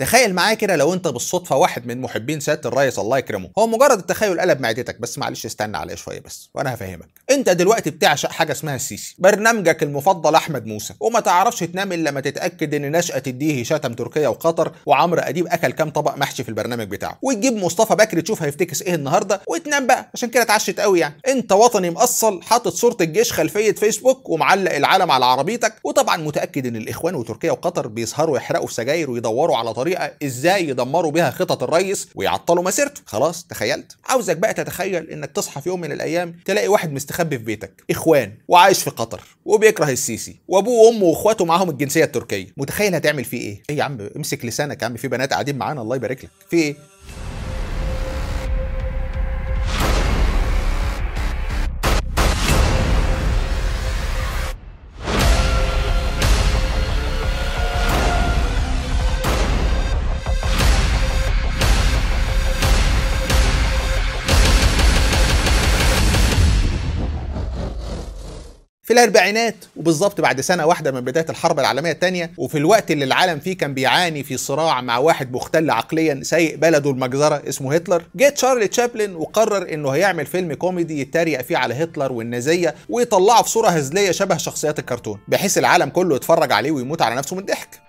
تخيل معايا كده لو انت بالصدفه واحد من محبين سياده الرئيس الله يكرمه، هو مجرد التخيل قلب معدتك، بس معلش استنى عليا شويه بس وانا هفهمك. انت دلوقتي بتعشق حاجه اسمها السيسي، برنامجك المفضل احمد موسى، وما تعرفش تنام الا لما تتاكد ان نشأة الديهي شتم تركيا وقطر وعمرو اديب اكل كام طبق محشي في البرنامج بتاعه، وتجيب مصطفى بكري تشوف هيفتكس ايه النهارده وتنام بقى عشان كده اتعشت قوي يعني. انت وطني مقصل حاطط صوره الجيش خلفيه فيسبوك ومعلق العلم على عربيتك، وطبعا متاكد ان الاخوان وتركيا وقطر بيسهروا يحرقوا في سجاير ويدوروا على طريقه ازاي يدمروا بها خطط الريس ويعطلوا مسيرته. خلاص تخيلت؟ عاوزك بقى تتخيل انك تصحى في يوم من الايام تلاقي واحد مستخبي في بيتك، اخوان، وعايش في قطر، وبيكره السيسي، وابوه وامه واخواته معاهم الجنسيه التركيه، متخيل هتعمل فيه ايه؟ ايه يا عم امسك لسانك يا عم، في بنات قاعدين معانا الله يبارك لك، في ايه؟ في الاربعينات وبالظبط بعد سنه واحده من بدايه الحرب العالميه الثانيه، وفي الوقت اللي العالم فيه كان بيعاني في صراع مع واحد مختل عقليا سايق بلده المجزره اسمه هتلر، جه تشارلي تشابلن وقرر انه هيعمل فيلم كوميدي يتريق فيه على هتلر والنازيه ويطلعه في صوره هزليه شبه شخصيات الكرتون بحيث العالم كله يتفرج عليه ويموت على نفسه من الضحك.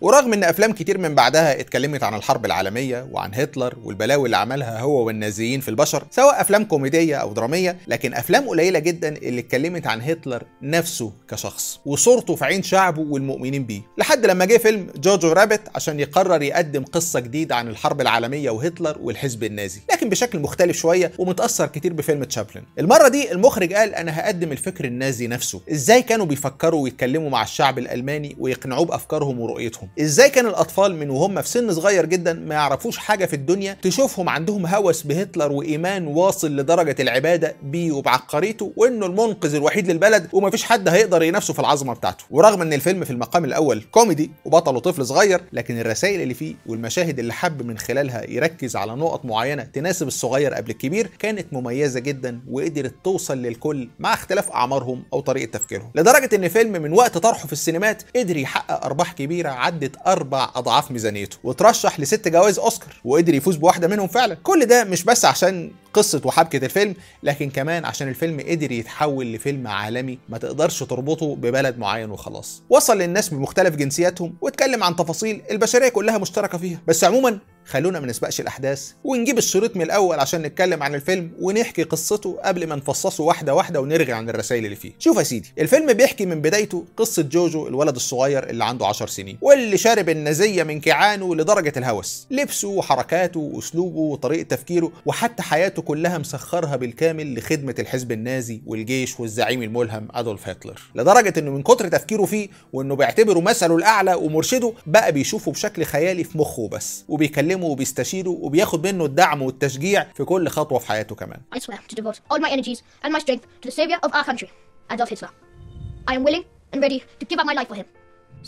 ورغم ان افلام كتير من بعدها اتكلمت عن الحرب العالميه وعن هتلر والبلاوي اللي عملها هو والنازيين في البشر سواء افلام كوميديه او دراميه، لكن افلام قليله جدا اللي اتكلمت عن هتلر نفسه كشخص وصورته في عين شعبه والمؤمنين بيه، لحد لما جه فيلم جوجو رابت عشان يقرر يقدم قصه جديده عن الحرب العالميه وهتلر والحزب النازي، لكن بشكل مختلف شويه ومتاثر كتير بفيلم تشابلن. المره دي المخرج قال انا هقدم الفكر النازي نفسه، ازاي كانوا بيفكروا ويتكلموا مع الشعب الالماني ويقنعوه بافكارهم ورؤيتهم، ازاي كان الاطفال من وهم في سن صغير جدا ما يعرفوش حاجه في الدنيا تشوفهم عندهم هوس بهتلر وايمان واصل لدرجه العباده بيه وبعبقريته وانه المنقذ الوحيد للبلد ومفيش حد هيقدر ينافسه في العظمه بتاعته. ورغم ان الفيلم في المقام الاول كوميدي وبطله طفل صغير، لكن الرسائل اللي فيه والمشاهد اللي حب من خلالها يركز على نقط معينه تناسب الصغير قبل الكبير كانت مميزه جدا وقدرت توصل للكل مع اختلاف اعمارهم او طريقه تفكيرهم، لدرجه ان الفيلم من وقت طرحه في السينمات قدر يحقق ارباح كبيره عدت 4 أضعاف ميزانيته، وترشح ل6 جوائز اوسكار وقدر يفوز بواحده منهم فعلا. كل ده مش بس عشان قصه وحبكه الفيلم، لكن كمان عشان الفيلم قدر يتحول لفيلم عالمي ما تقدرش تربطه ببلد معين وخلاص، وصل للناس بمختلف جنسياتهم واتكلم عن تفاصيل البشريه كلها مشتركه فيها. بس عموما خلونا ما نسبقش الاحداث ونجيب الشريط من الاول عشان نتكلم عن الفيلم ونحكي قصته قبل ما نفصصه واحده واحده ونرغي عن الرسائل اللي فيه. شوف يا سيدي، الفيلم بيحكي من بدايته قصه جوجو الولد الصغير اللي عنده 10 سنين واللي شارب النازيه من كيعانه لدرجه الهوس، لبسه وحركاته واسلوبه وطريقه تفكيره وحتى حياته كلها مسخرها بالكامل لخدمه الحزب النازي والجيش والزعيم الملهم ادولف هتلر، لدرجه انه من كتر تفكيره فيه وانه بيعتبره مثله الاعلى ومرشده بقى بيشوفه بشكل خيالي في مخه بس، وبيكلمه وبيستشيره وبياخد منه الدعم والتشجيع في كل خطوه في حياته. كمان I swear to devote all my energies and my strength to the savior of our country, Adolf Hitler. I am willing and ready to give up my life for him.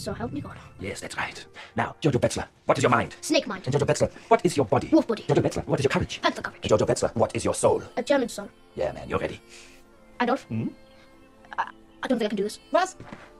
So help me God. Yes, that's right. Now, Jojo Betzler, what is your mind? Snake mind. And Jojo Betzler, what is your body? Wolf body. Jojo Betzler, what is your courage? Panther courage. And Jojo Betzler, what is your soul? A German soul. Yeah, man, you're ready. Adolf? Hmm? I don't think I can do this. Russ?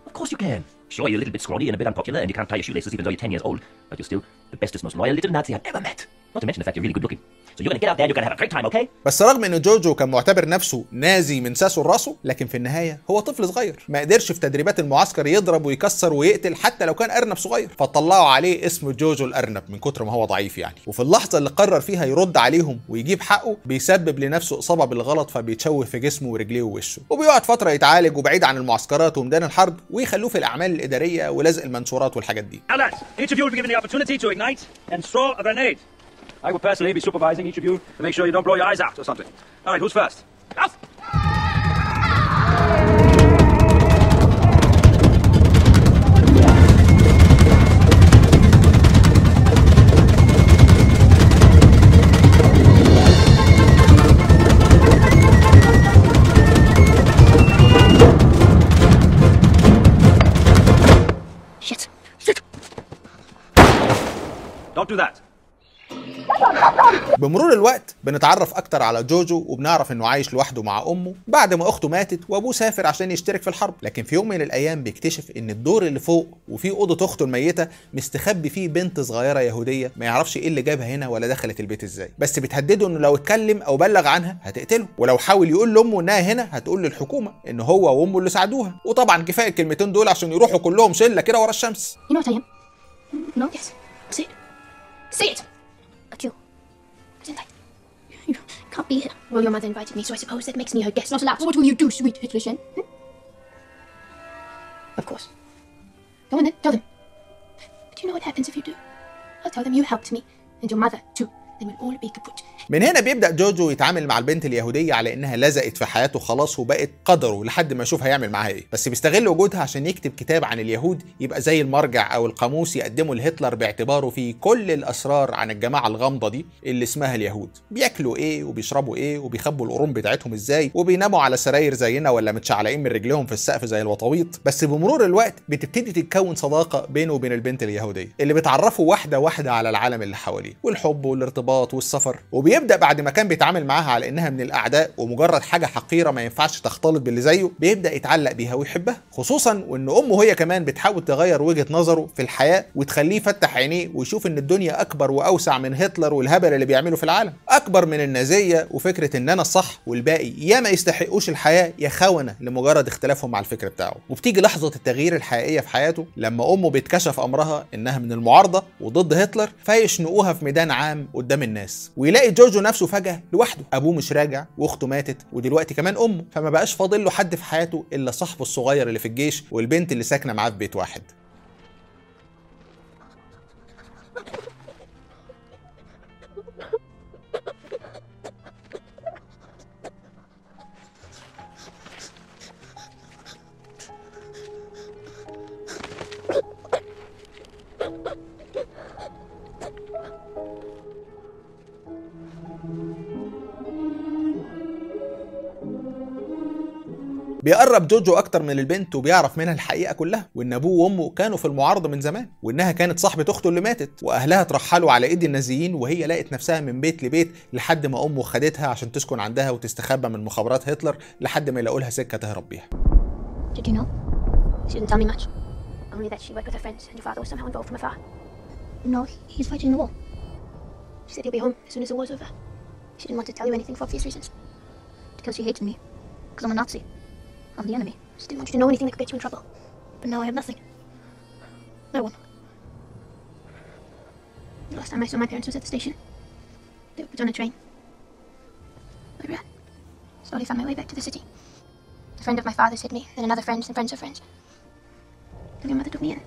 Of course you can. Sure, you're a little bit scrawny and a bit unpopular and you can't tie your shoelaces even though you're 10 years old, but you're still the bestest, most loyal little Nazi I've ever met. Not to mention the fact you're really good looking. So you're gonna get out there and you're gonna have a great time, okay? بس رغم ان جوجو كان معتبر نفسه نازي من ساسه لراسه، لكن في النهايه هو طفل صغير ما قدرش في تدريبات المعسكر يضرب ويكسر ويقتل حتى لو كان ارنب صغير، فطلعوا عليه اسم جوجو الارنب من كتر ما هو ضعيف يعني. وفي اللحظه اللي قرر فيها يرد عليهم ويجيب حقه بيسبب لنفسه اصابه بالغلط فبيتشوه في جسمه ورجليه ووشه، وبيقعد فتره يتعالج وبعيد عن المعسكرات وميدان الحرب ويخلوه في الاعمال الاداريه ولزق المنشورات والحاجات دي. I will personally be supervising each of you to make sure you don't blow your eyes out or something. All right, who's first? Off! Shit! Shit! Don't do that. Ha ha ha! بمرور الوقت بنتعرف اكتر على جوجو وبنعرف انه عايش لوحده مع امه بعد ما اخته ماتت وابوه سافر عشان يشترك في الحرب، لكن في يوم من الايام بيكتشف ان الدور اللي فوق وفي اوضه اخته الميته مستخبي فيه بنت صغيره يهوديه ما يعرفش ايه اللي جابها هنا ولا دخلت البيت ازاي، بس بتهدده انه لو اتكلم او بلغ عنها هتقتله، ولو حاول يقول لامه انها هنا هتقول للحكومه ان هو وامه اللي ساعدوها، وطبعا كفايه الكلمتين دول عشان يروحوا كلهم شله كده ورا الشمس. You can't be here. Well, your mother invited me, so I suppose that makes me her guest. Not allowed. What will you do, sweet Hitlerchen? Hmm? Of course. Go on then, tell them. But you know what happens if you do? I'll tell them you helped me, and your mother too. من هنا بيبدأ جوجو يتعامل مع البنت اليهودية على إنها لزقت في حياته خلاص وبقت قدره لحد ما يشوف هيعمل معاها إيه، بس بيستغل وجودها عشان يكتب كتاب عن اليهود يبقى زي المرجع أو القاموس يقدمه لهتلر باعتباره فيه كل الأسرار عن الجماعة الغامضة دي اللي اسمها اليهود، بياكلوا إيه وبيشربوا إيه وبيخبوا القرون بتاعتهم إزاي وبيناموا على سراير زينا ولا متشعلقين من رجليهم في السقف زي الوطاويط، بس بمرور الوقت بتبتدي تتكون صداقة بينه وبين البنت اليهودية اللي بتعرفه واحدة واحدة على العالم اللي حواليه والحب والارتباط والسفر، وبيبدأ بعد ما كان بيتعامل معاها على إنها من الأعداء ومجرد حاجة حقيرة ما ينفعش تختلط باللي زيه، بيبدأ يتعلق بيها ويحبها، خصوصاً وإن أمه هي كمان بتحاول تغير وجهة نظره في الحياة وتخليه يفتح عينيه ويشوف إن الدنيا أكبر وأوسع من هتلر والهبل اللي بيعمله في العالم، أكبر من النازية وفكرة إن أنا الصح والباقي يا ما يستحقوش الحياة يا خونة لمجرد اختلافهم مع الفكر بتاعه، وبتيجي لحظة التغيير الحقيقية في حياته لما أمه بيتكشف أمرها إنها من المعارضة وضد هتلر فيشنقوها في ميدان عام قدام الناس، ويلاقي جوجو نفسه فجأة لوحده، أبوه مش راجع وأخته ماتت ودلوقتي كمان أمه، فما بقاش فاضل له حد في حياته إلا صاحبه الصغير اللي في الجيش والبنت اللي ساكنة معاه في بيت واحد. بيقرب جوجو أكتر من البنت وبيعرف منها الحقيقة كلها، وإن أبوه وأمه كانوا في المعارضة من زمان، وإنها كانت صاحبة أخته اللي ماتت، وأهلها ترحلوا على إيد النازيين وهي لقت نفسها من بيت لبيت لحد ما أمه خدتها عشان تسكن عندها وتستخبى من مخابرات هتلر لحد ما يلاقوا لها سكة تهرب بيها. I'm the enemy. I didn't want you to know anything that could get you in trouble. But now I have nothing. No one. The last time I saw my parents was at the station. They were put on a train. I ran. Slowly found my way back to the city. A friend of my father's hid me, then another friend, and friends of friends. Then your mother took me in.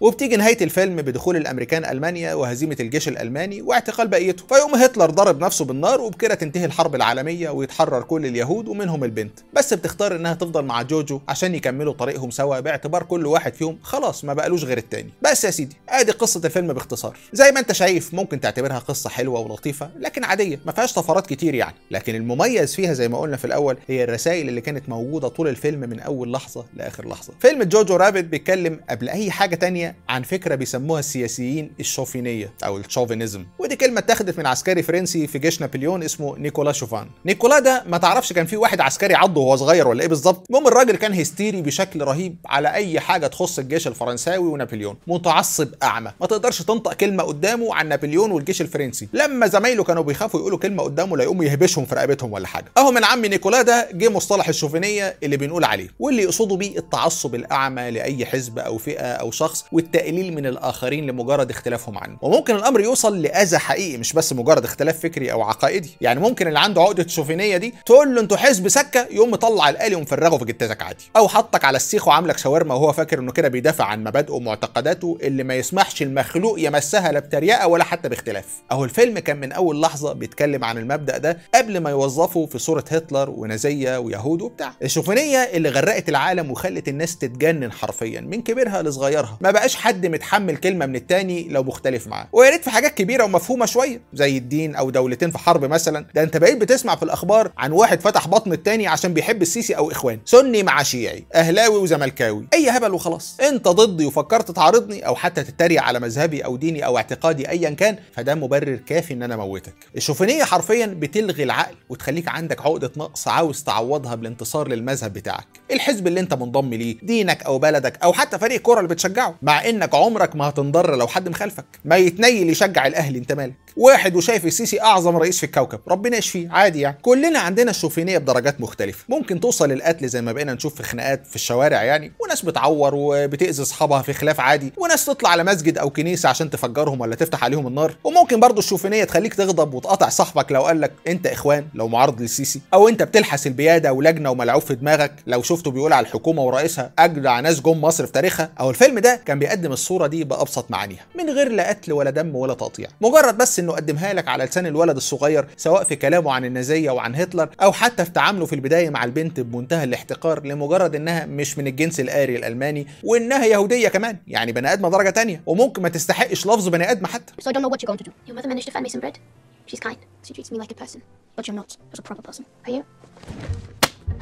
وبتيجي نهاية الفيلم بدخول الأمريكان ألمانيا وهزيمة الجيش الألماني واعتقال بقيته، فيقوم هتلر ضرب نفسه بالنار وبكده تنتهي الحرب العالمية ويتحرر كل اليهود ومنهم البنت، بس بتختار إنها تفضل مع جوجو عشان يكملوا طريقهم سوا باعتبار كل واحد فيهم خلاص ما بقالوش غير التاني. بس يا سيدي آدي قصة الفيلم باختصار، زي ما أنت شايف ممكن تعتبرها قصة حلوة ولطيفة لكن عادية ما فيهاش طفرات كتير يعني، لكن المميز فيها زي ما قلنا في الأول هي الرسائل اللي كانت موجودة طول الفيلم من أول لحظة لآخر لحظة. فيلم جوجو رابت بيتكلم قبل أي حاجة تانية عن فكرة بيسموها السياسيين الشوفينية أو الشوفينيزم، ودي كلمة اتخذت من عسكري فرنسي في جيش نابليون اسمه نيكولا شوفان. نيكولا ده ما تعرفش كان في واحد عسكري عضه وهو صغير ولا إيه بالظبط، المهم الراجل كان هيستيري بشكل رهيب على أي حاجة تخص الجيش الفرنساوي ونابليون، متعصب أعمى، ما تقدرش تنطق كلمة قدامه عن نابليون والجيش الفرنسي، لما زمايله كانوا بيخافوا يقولوا كلمة قدامه لا يقوم يهبشهم في رقبتهم ولا حاجة. أهو من عم نيكولا ده جه مصطلح الشوفينية اللي بنقول عليه، واللي يقصده بيه التعصب الأعمى لأي حزب أو فئة أو شخص والتقليل من الآخرين لمجرد اختلافهم عنه، وممكن الأمر يوصل لأذى حقيقي مش بس مجرد اختلاف فكري أو عقائدي، يعني ممكن اللي عنده عقدة الشوفينية دي تقول له أنتوا حزب سكة يقوم مطلع الآلي ومفرغه في جتازك عادي، أو حطك على السيخ وعاملك شاورما وهو فاكر إنه كده بيدافع عن مبادئه ومعتقداته اللي ما يسمحش المخلوق يمسها لا بتريقة ولا حتى باختلاف. أهو الفيلم كان من أول لحظة بيتكلم عن المبدأ ده قبل ما يوظفه في صورة هتلر ونازية ويهود وبتاع. الشوفينية اللي غرقت العالم وخلت الناس تتجنن حرفيا من كبيرها لصغيرها، ما بقاش بقاش حد متحمل كلمه من التاني لو مختلف معاه. ويا ريت في حاجات كبيره ومفهومه شويه زي الدين او دولتين في حرب مثلا. ده انت بقيت بتسمع في الاخبار عن واحد فتح بطن التاني عشان بيحب السيسي او اخوانه، سني مع شيعي، اهلاوي وزملكاوي، اي هبل وخلاص. انت ضدي وفكرت تعارضني او حتى تتريق على مذهبي او ديني او اعتقادي ايا كان، فده مبرر كافي ان انا اموتك. الشوفينيه حرفيا بتلغي العقل وتخليك عندك عقده نقص عاوز تعوضها بالانتصار للمذهب بتاعك، الحزب اللي انت منضم ليه، دينك او بلدك او حتى فريق الكوره اللي بتشجعه، مع انك عمرك ما هتنضر لو حد مخالفك. ما يتنيل يشجع الاهلي، انت مالك؟ واحد وشايف السيسي اعظم رئيس في الكوكب، ربنا يشفيه، عادي يعني. كلنا عندنا الشوفينيه بدرجات مختلفه، ممكن توصل للقتل زي ما بقينا نشوف في خناقات في الشوارع يعني، وناس بتعور وبتاذي اصحابها في خلاف عادي، وناس تطلع على مسجد او كنيسه عشان تفجرهم ولا تفتح عليهم النار. وممكن برضه الشوفينيه تخليك تغضب وتقاطع صاحبك لو قال لك انت اخوان لو معارض للسيسي، او انت بتلحس البياده ولجنه وملعوب في دماغك لو شفته بيقول على الحكومه ورئيسها اجدع ناس جم مصر في تاريخها. او الفيلم ده كان بيقدم الصوره دي بابسط معانيها من غير لا قتل ولا دم ولا تقطيع، مجرد بس انه قدمها لك على لسان الولد الصغير، سواء في كلامه عن النازيه وعن هتلر او حتى في تعامله في البدايه مع البنت بمنتهى الاحتقار لمجرد انها مش من الجنس الآري الالماني وانها يهوديه كمان، يعني بني ادمه درجه ثانيه وممكن ما تستحقش لفظ بني ادمه حتى.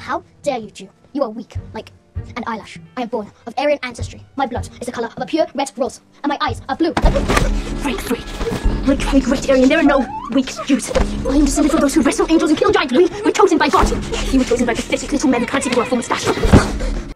How dare you, Jew? You are weak, like an eyelash. I am born of Aryan ancestry. My blood is the color of a pure red rose, and my eyes are blue. Rank 3. Rank 3 great Aryan. There are no weak Jews. I am descended from those who wrestle angels and kill giants. We were chosen by God. You were chosen by pathetic little men who can't even wear a full mustache.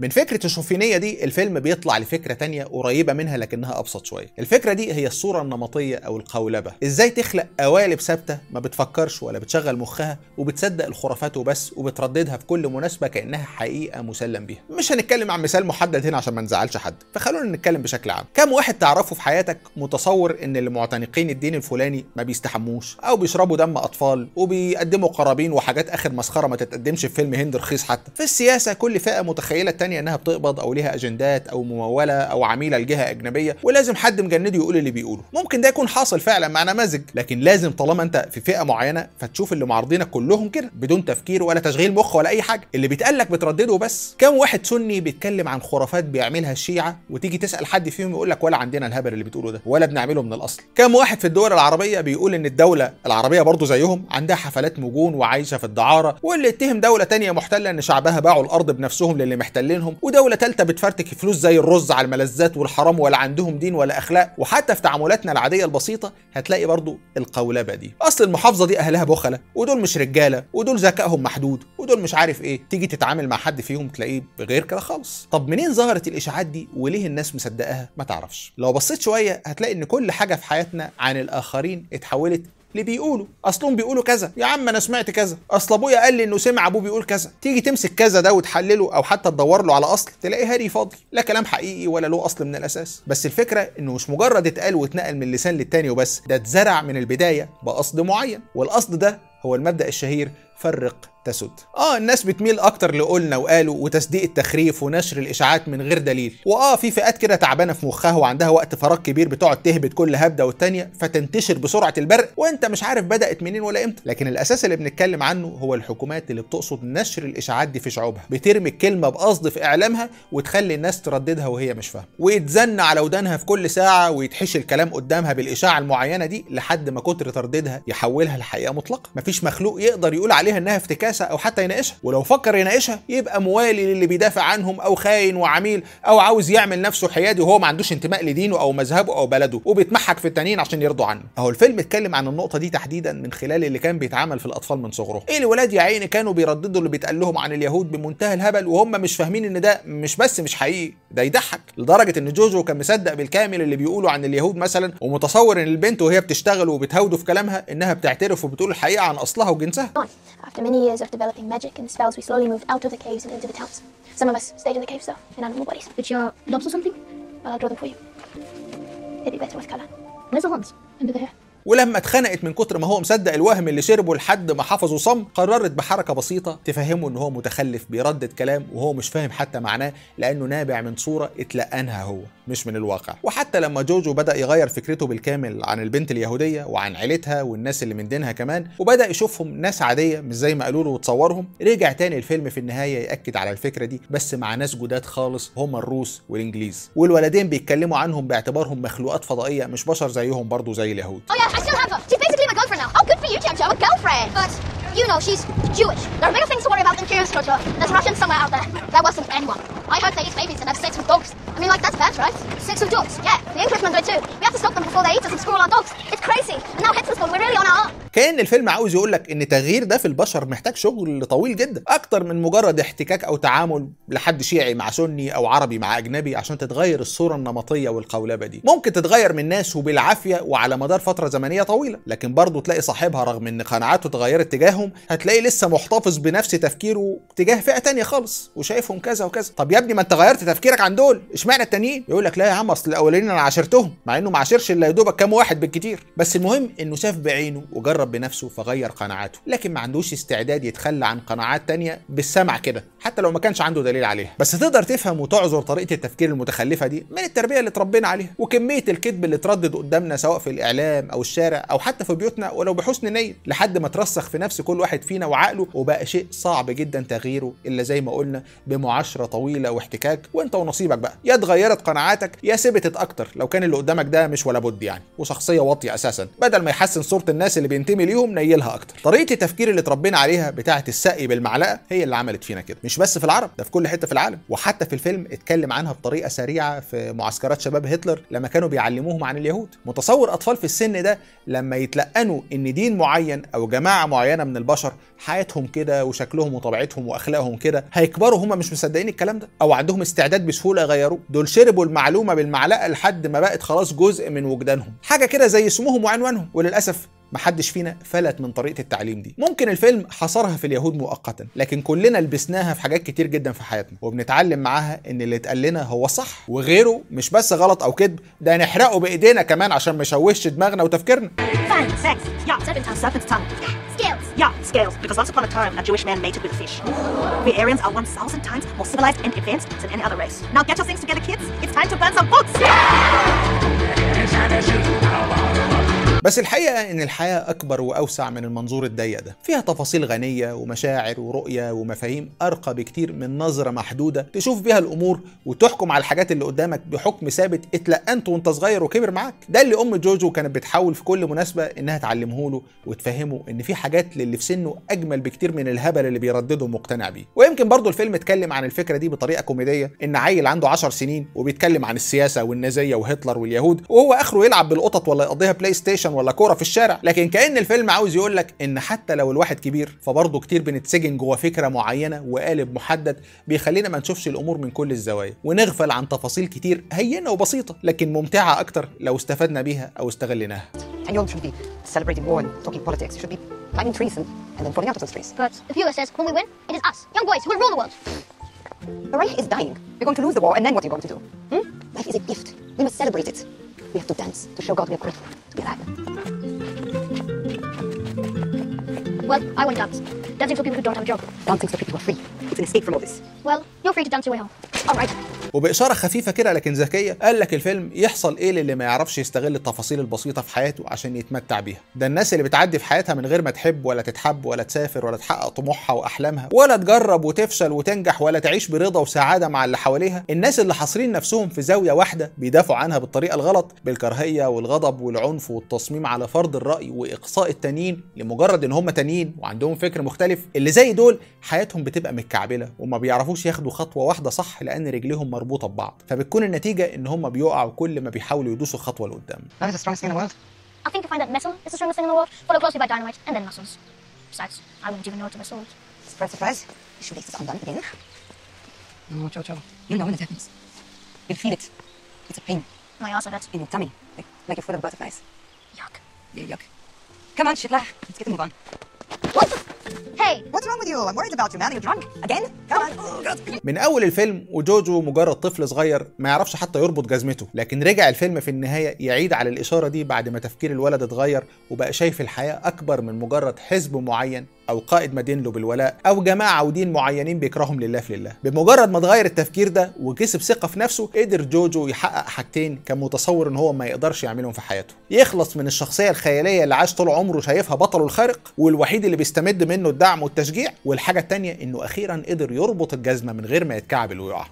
من فكرة الشوفينية دي الفيلم بيطلع لفكرة تانية قريبة منها لكنها أبسط شوية. الفكرة دي هي الصورة النمطية أو القولبة، إزاي تخلق قوالب ثابتة ما بتفكرش ولا بتشغل مخها وبتصدق الخرافات وبس وبترددها في كل مناسبة كأنها حقيقة مسلم بيها. مش هنتكلم عن مثال محدد هنا عشان ما نزعلش حد، فخلونا نتكلم بشكل عام. كم واحد تعرفه في حياتك متصور إن اللي معتنقين الدين الفلاني ما بيستحموش أو بيشربوا دم أطفال وبيقدموا قرابين وحاجات آخر مسخرة ما تتقدمش في فيلم هند رخيص حتى. في السياسة كل فئة متخيلة انها بتقبض او ليها اجندات او مموله او عميله لجهه اجنبيه ولازم حد مجنده يقول اللي بيقوله. ممكن ده يكون حاصل فعلا مع نماذج، لكن لازم طالما انت في فئه معينه فتشوف اللي معارضينك كلهم كده بدون تفكير ولا تشغيل مخ ولا اي حاجه، اللي بيتقال لك بتردده بس. كام واحد سني بيتكلم عن خرافات بيعملها الشيعه وتيجي تسال حد فيهم يقول لك ولا عندنا الهبل اللي بتقوله ده ولا بنعمله من الاصل. كام واحد في الدول العربيه بيقول ان الدوله العربيه برضه زيهم عندها حفلات مجون وعايشه في الدعاره، واللي اتهم دوله ثانيه محتله ان شعبها باعوا الارض بنفسهم للي محتلين، ودولة ثالثة بتفرتك فلوس زي الرز على الملذات والحرام ولا عندهم دين ولا اخلاق. وحتى في تعاملاتنا العادية البسيطة هتلاقي برضو القولبة دي، اصل المحافظة دي اهلها بخلة ودول مش رجالة ودول ذكائهم محدود ودول مش عارف ايه، تيجي تتعامل مع حد فيهم تلاقيه غير كده خالص. طب منين ظهرت الاشاعات دي وليه الناس مصدقاها؟ ما تعرفش. لو بصيت شوية هتلاقي ان كل حاجة في حياتنا عن الاخرين اتحولت اللي بيقولوا اصلهم بيقولوا كذا، يا عم انا سمعت كذا، اصل ابويا قال لي انه سمع ابوه بيقول كذا. تيجي تمسك كذا ده وتحلله او حتى تدور له على اصل تلاقيه هري فاضي، لا كلام حقيقي ولا له اصل من الاساس. بس الفكره انه مش مجرد اتقال واتنقل من لسان للتاني وبس، ده اتزرع من البدايه بقصد معين، والقصد ده هو المبدأ الشهير فرق تسد. الناس بتميل اكتر لقولنا وقالوا وتصديق التخريف ونشر الاشاعات من غير دليل، في فئات كده تعبانه في مخها وعندها وقت فراغ كبير بتقعد تهبط كل هبده والتانيه فتنتشر بسرعه البرق وانت مش عارف بدات منين ولا امتى. لكن الاساس اللي بنتكلم عنه هو الحكومات اللي بتقصد نشر الاشاعات دي في شعوبها، بترمي الكلمه بقصد في اعلامها وتخلي الناس ترددها وهي مش فاهمه، ويتزن على ودانها في كل ساعه ويتحش الكلام قدامها بالاشاعه المعينه دي لحد ما كتر ترددها يحولها لحقيقه مطلقه. مفيش مخلوق يقدر يقول عليها انها افتكاسه او حتى يناقشها، ولو فكر يناقشها يبقى موالي للي بيدافع عنهم او خاين وعميل او عاوز يعمل نفسه حيادي وهو ما عندوش انتماء لدينه او مذهبه او بلده وبيتمحك في التانيين عشان يرضوا عنه. اهو الفيلم اتكلم عن النقطه دي تحديدا من خلال اللي كان بيتعامل في الاطفال من صغرهم. ايه الولاد يا عيني كانوا بيرددوا اللي بيتقال لهم عن اليهود بمنتهى الهبل وهم مش فاهمين ان ده مش بس مش حقيقي، ده يضحك لدرجه ان جوجو كان مصدق بالكامل اللي بيقولوا عن اليهود مثلا، ومتصور ان البنت وهي بتشتغل وبتهاوده في كلامها انها بتعترف وبتقول الحقيقه عن اصلها وجنسها. After many years of developing magic and spells, we slowly moved out of the caves and into the towns. Some of us stayed in the cave cell in animal bodies. Which are lumps or something? Well, I'll draw them for you. It'd be better with color. Where's the horns? Under the hair. ولما اتخنقت من كتر ما هو مصدق الوهم اللي شربه لحد ما حفظه صم، قررت بحركه بسيطه تفهمه ان هو متخلف بيردد كلام وهو مش فاهم حتى معناه، لانه نابع من صوره اتلقنها هو مش من الواقع. وحتى لما جوجو بدأ يغير فكرته بالكامل عن البنت اليهوديه وعن عيلتها والناس اللي من دينها كمان، وبدأ يشوفهم ناس عاديه مش زي ما قالوا له وتصورهم، رجع تاني الفيلم في النهايه يأكد على الفكره دي بس مع ناس جداد خالص هم الروس والانجليز، والولدين بيتكلموا عنهم باعتبارهم مخلوقات فضائيه مش بشر زيهم برضه زي اليهود. You know, she's Jewish. There are many things to worry about in Jewish culture. There's Russians somewhere out there. There wasn't anyone. I heard they eat babies and have sex with dogs. I mean, like, that's bad, right? Sex with dogs, yeah. The Englishmen do too. We have to stop them before they eat us and screw all our dogs. It's crazy. And now Hitler's gone. We're really on our own. كأن الفيلم عاوز يقولك ان تغيير ده في البشر محتاج شغل طويل جدا اكتر من مجرد احتكاك او تعامل لحد شيعي مع سني او عربي مع اجنبي عشان تتغير الصوره النمطيه والقولبه دي. ممكن تتغير من ناس وبالعافيه وعلى مدار فتره زمنيه طويله، لكن برضه تلاقي صاحبها رغم ان قناعاته اتغيرت تجاههم هتلاقيه لسه محتفظ بنفس تفكيره تجاه فئه تانية خالص وشايفهم كذا وكذا. طب يا ابني ما انت غيرت تفكيرك عن دول، اشمعنى التانيين؟ يقولك لا يا عم اصل الاولين انا عاشرتهم، مع انه ما عاشرش الا يا دوبك كام واحد بالكتير، بس المهم انه شاف بعينه وجرب بنفسه فغير قناعاته، لكن ما عندوش استعداد يتخلى عن قناعات تانية بالسمع كده حتى لو ما كانش عنده دليل عليها. بس تقدر تفهم وتعذر طريقة التفكير المتخلفة دي من التربية اللي اتربينا عليها وكمية الكذب اللي اتردد قدامنا سواء في الإعلام أو الشارع أو حتى في بيوتنا ولو بحسن نية، لحد ما ترسخ في نفس كل واحد فينا وعقله وبقى شيء صعب جدا تغييره إلا زي ما قلنا بمعاشرة طويلة واحتكاك، وأنت ونصيبك بقى، يا اتغيرت قناعاتك يا ثبتت أكتر لو كان اللي قدامك ده مش ولا بد يعني، وشخصية واطية أساسا، بدل ما يحسن صورة الناس اللي بينتمي ليهم نيلها اكتر. طريقه التفكير اللي اتربينا عليها بتاعه السقي بالمعلقه هي اللي عملت فينا كده، مش بس في العرب، ده في كل حته في العالم. وحتى في الفيلم اتكلم عنها بطريقه سريعه في معسكرات شباب هتلر لما كانوا بيعلموهم عن اليهود. متصور اطفال في السن ده لما يتلقنوا ان دين معين او جماعه معينه من البشر حياتهم كده وشكلهم وطبيعتهم واخلاقهم كده، هيكبروا هم مش مصدقين الكلام ده او عندهم استعداد بسهوله يغيروه. دول شربوا المعلومه بالمعلقه لحد ما بقت خلاص جزء من وجدانهم، حاجه كده زي اسمهم وعنوانهم، وللاسف محدش فينا فلت من طريقة التعليم دي. ممكن الفيلم حصرها في اليهود مؤقتا، لكن كلنا لبسناها في حاجات كتير جدا في حياتنا وبنتعلم معاها ان اللي اتقال لنا هو صح وغيره مش بس غلط او كذب، ده نحرقه بايدينا كمان عشان ما يشوشش دماغنا وتفكيرنا. Scales, because once upon a time, a Jewish man mated with a fish. We Aryans are 1,000 times more civilized and advanced than any other race. Now get your things together, kids. It's time to burn some books. بس الحقيقة إن الحياة أكبر وأوسع من المنظور الضيق ده، فيها تفاصيل غنية ومشاعر ورؤية ومفاهيم أرقى بكتير من نظرة محدودة تشوف بيها الأمور وتحكم على الحاجات اللي قدامك بحكم ثابت اتلقنته وأنت صغير وكبر معاك. ده اللي أم جوجو كانت بتحاول في كل مناسبة إنها تعلمه له وتفهمه إن في حاجات للي في سنه أجمل بكتير من الهبل اللي بيردده ومقتنع بيه. ويمكن برضه الفيلم اتكلم عن الفكرة دي بطريقة كوميدية، إن عيل عنده 10 سنين وبيتكلم عن السياسة والنازية وهتلر واليهود وهو آخره يلعب بالقطط ولا يقضيها بلاي ستيشن ولا كوره في الشارع. لكن كأن الفيلم عاوز يقولك ان حتى لو الواحد كبير فبرضه كتير بنتسجن جوه فكره معينه وقالب محدد بيخلينا ما نشوفش الامور من كل الزوايا ونغفل عن تفاصيل كتير هينه وبسيطه لكن ممتعه اكتر لو استفدنا بيها او استغلناها. We have to dance to show God we are grateful to be alive. Well, I want to dance. Dancing for people who don't have a job. Dancing for people who are free. It's an escape from all this. Well, you're free to dance your way home. All right. وبإشارة خفيفة كده لكن ذكية قال لك الفيلم يحصل إيه للي ما يعرفش يستغل التفاصيل البسيطة في حياته عشان يتمتع بيها؟ ده الناس اللي بتعدي في حياتها من غير ما تحب ولا تتحب ولا تسافر ولا تحقق طموحها وأحلامها ولا تجرب وتفشل وتنجح ولا تعيش برضا وسعادة مع اللي حواليها، الناس اللي حاصرين نفسهم في زاوية واحدة بيدافعوا عنها بالطريقة الغلط بالكراهية والغضب والعنف والتصميم على فرض الرأي وإقصاء التانيين لمجرد إن هم تانيين وعندهم فكر مختلف. اللي زي دول حياتهم بتبقى متكعبلة وما بيعرفوش ياخدوا خطوة واحدة صح لأن رجليهم مربوطه ببعض، فبتكون النتيجه ان هم بيقعوا كل ما بيحاولوا يدوسوا خطوه لقدام. Hey, what's wrong with you? I'm worried about you, man. You're drunk again. Come on. Oh, God. من أول الفيلم وجوجو مجرد طفل صغير ما يعرفش حتى يربط جزمته، لكن رجع الفيلم في النهاية يعيد على الإشارة دي بعد ما تفكير الولد اتغير وبقى شايف الحياة أكبر من مجرد حزب معين أو قائد مدين له بالولاء أو جماعة أو دين معينين بيكرههم لله في لله. بمجرد ما اتغير التفكير ده وكسب ثقة في نفسه، قدر جوجو يحقق حاجتين كان متصور إن هو ما يقدرش يعملهم في حياته: يخلص من الشخصية الخيالية اللي عاش طول عمره شايفها بطله الخارق والوحيد اللي بيستمد منه الدعم والتشجيع، والحاجة التانية إنه أخيرا قدر يربط الجزمة من غير ما يتكعبل ويقع.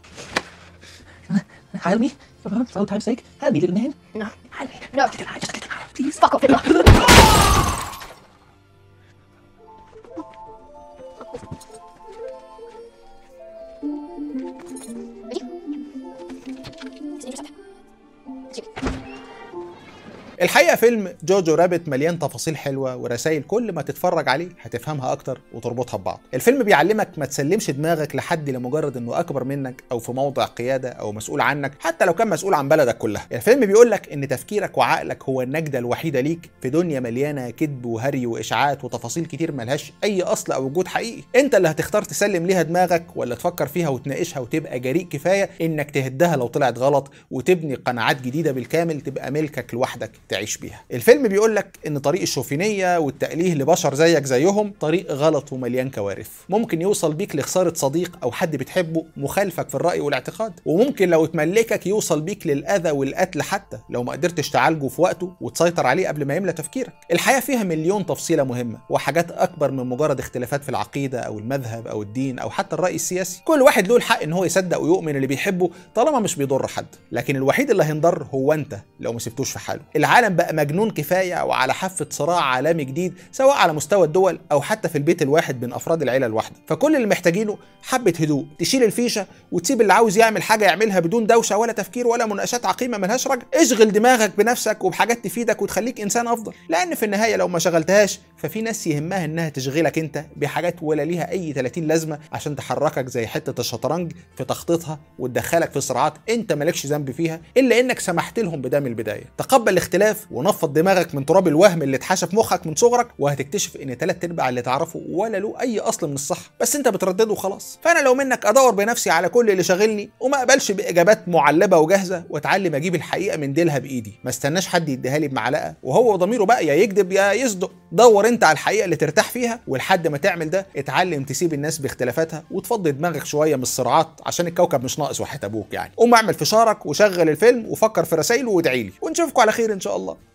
الحقيقة فيلم جوجو رابت مليان تفاصيل حلوة ورسائل كل ما تتفرج عليه هتفهمها أكتر وتربطها ببعض. الفيلم بيعلمك ما تسلمش دماغك لحد لمجرد إنه أكبر منك أو في موضع قيادة أو مسؤول عنك، حتى لو كان مسؤول عن بلدك كلها. الفيلم بيقولك إن تفكيرك وعقلك هو النجدة الوحيدة ليك في دنيا مليانة كذب وهري وإشاعات وتفاصيل كتير ملهاش أي أصل أو وجود حقيقي. أنت اللي هتختار تسلم ليها دماغك ولا تفكر فيها وتناقشها وتبقى جريء كفاية إنك تهدها لو طلعت غلط وتبني قناعات جديدة بالكامل تبقى ملكك لوحدك تعيش بيها. الفيلم بيقولك ان طريق الشوفينية والتأليه لبشر زيك زيهم طريق غلط ومليان كوارث، ممكن يوصل بيك لخسارة صديق او حد بتحبه مخالفك في الرأي والاعتقاد، وممكن لو اتملكك يوصل بيك للأذى والقتل حتى لو ما قدرتش تعالجه في وقته وتسيطر عليه قبل ما يملى تفكيرك. الحياة فيها مليون تفصيلة مهمة وحاجات اكبر من مجرد اختلافات في العقيدة او المذهب او الدين او حتى الرأي السياسي. كل واحد له الحق ان هو يصدق ويؤمن اللي بيحبه طالما مش بيضر حد، لكن الوحيد اللي هينضر هو انت لو ما سبتوش في حاله. العالم بقى مجنون كفاية وعلى حافة صراع عالمي جديد سواء على مستوى الدول أو حتى في البيت الواحد بين أفراد العيلة الواحدة، فكل اللي محتاجينه حبة هدوء، تشيل الفيشة وتسيب اللي عاوز يعمل حاجة يعملها بدون دوشة ولا تفكير ولا مناقشات عقيمة ملهاش رجع. اشغل دماغك بنفسك وبحاجات تفيدك وتخليك إنسان أفضل، لأن في النهاية لو ما شغلتهاش ففي ناس يهمها إنها تشغلك أنت بحاجات ولا ليها أي 30 لازمة عشان تحركك زي حتة الشطرنج في تخطيطها وتدخلك في صراعات أنت مالكش ذنب فيها إلا إنك سمحت لهم بده من البداية. تقبل الاختلاف ونفض دماغك من تراب الوهم اللي اتحشى في مخك من صغرك، وهتكتشف ان 3/4 اللي تعرفه ولا له اي اصل من الصح، بس انت بتردده وخلاص. فانا لو منك ادور بنفسي على كل اللي شاغلني وما اقبلش باجابات معلبه وجاهزه، واتعلم اجيب الحقيقه من ديلها بايدي، ما استناش حد يديها لي بمعلقه وهو ضميره بقى يا يكذب يا يصدق. دور انت على الحقيقه اللي ترتاح فيها، ولحد ما تعمل ده اتعلم تسيب الناس باختلافاتها وتفضي دماغك شويه من الصراعات عشان الكوكب مش ناقص وحياة ابوك يعني. قوم اعمل فشارك وشغل الفيلم وفكر في رسايله وادعي لي، ونشوفكم على خير ان شاء الله.